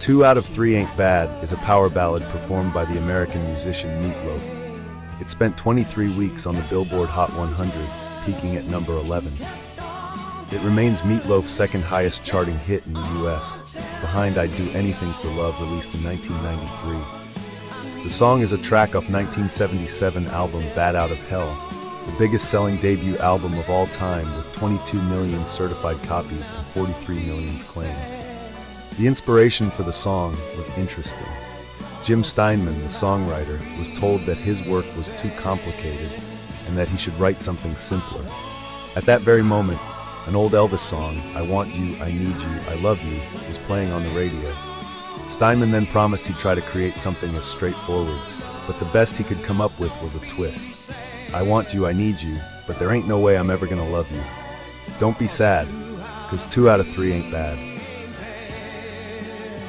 Two Out of Three Ain't Bad is a power ballad performed by the American musician Meat Loaf. It spent 23 weeks on the Billboard Hot 100, peaking at number 11. It remains Meat Loaf's second highest charting hit in the US, behind I'd Do Anything for Love, released in 1993. The song is a track off 1977 album Bat Out of Hell, the biggest-selling debut album of all time, with 22 million certified copies and 43 million claimed. The inspiration for the song was interesting. Jim Steinman, the songwriter, was told that his work was too complicated and that he should write something simpler. At that very moment, an old Elvis song, I Want You, I Need You, I Love You, was playing on the radio. Steinman then promised he'd try to create something as straightforward, but the best he could come up with was a twist. I want you, I need you, but there ain't no way I'm ever gonna love you. Don't be sad, 'cause 2 out of 3 ain't bad.